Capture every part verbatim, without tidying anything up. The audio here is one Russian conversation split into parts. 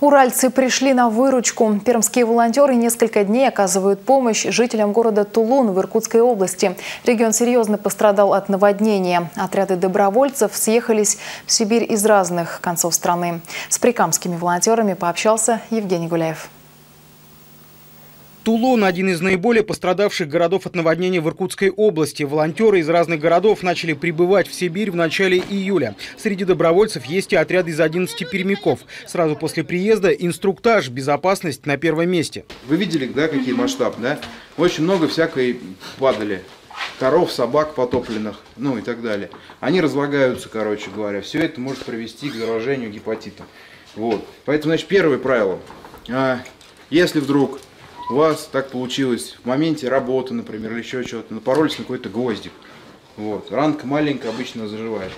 Уральцы пришли на выручку. Пермские волонтеры несколько дней оказывают помощь жителям города Тулун в Иркутской области. Регион серьезно пострадал от наводнения. Отряды добровольцев съехались в Сибирь из разных концов страны. С прикамскими волонтерами пообщался Евгений Гуляев. Тулун – один из наиболее пострадавших городов от наводнения в Иркутской области. Волонтеры из разных городов начали прибывать в Сибирь в начале июля. Среди добровольцев есть и отряд из одиннадцати пермяков. Сразу после приезда инструктаж, безопасность на первом месте. Вы видели, да, какие масштаб, да? Очень много всякой падали. Коров, собак потопленных, ну и так далее. Они разлагаются, короче говоря. Все это может привести к заражению гепатитом. Вот. Поэтому, значит, первое правило. Если вдруг у вас так получилось в моменте работы, например, или еще что-то, напоролись на какой-то гвоздик. Вот. Ранка маленькая, обычно заживает.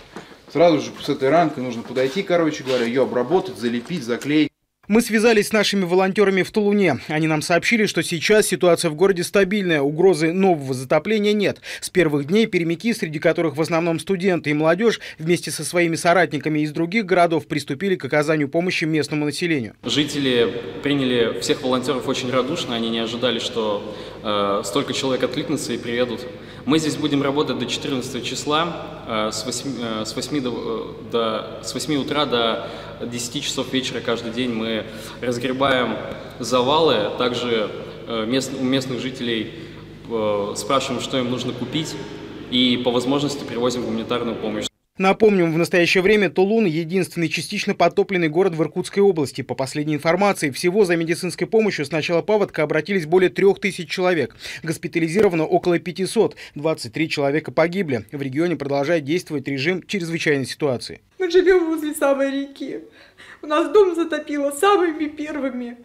Сразу же с этой ранкой нужно подойти, короче говоря, ее обработать, залепить, заклеить. Мы связались с нашими волонтерами в Тулуне. Они нам сообщили, что сейчас ситуация в городе стабильная, угрозы нового затопления нет. С первых дней пермяки, среди которых в основном студенты и молодежь, вместе со своими соратниками из других городов приступили к оказанию помощи местному населению. Жители приняли всех волонтеров очень радушно, они не ожидали, что э, столько человек откликнется и приедут. Мы здесь будем работать до четырнадцатого числа, э, с, восьми, э, с, восьми до, э, до, с восьми утра до десяти часов вечера каждый день мы разгребаем завалы, также мест, у местных жителей э, спрашиваем, что им нужно купить, и по возможности привозим гуманитарную помощь. Напомним, в настоящее время Тулун – единственный частично потопленный город в Иркутской области. По последней информации, всего за медицинской помощью с начала паводка обратились более трех тысяч человек. Госпитализировано около пятисот, двадцать три человека погибли. В регионе продолжает действовать режим чрезвычайной ситуации. Мы живем возле самой реки. У нас дом затопило самыми первыми.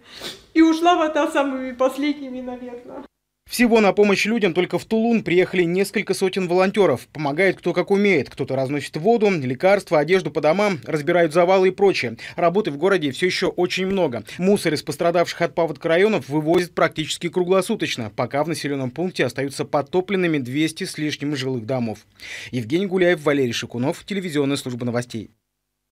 И ушла вода самыми последними, наверное. Всего на помощь людям только в Тулун приехали несколько сотен волонтеров. Помогает кто как умеет. Кто-то разносит воду, лекарства, одежду по домам, разбирают завалы и прочее. Работы в городе все еще очень много. Мусор из пострадавших от паводка районов вывозят практически круглосуточно, пока в населенном пункте остаются потопленными двести с лишним жилых домов. Евгений Гуляев, Валерий Шикунов, телевизионная служба новостей.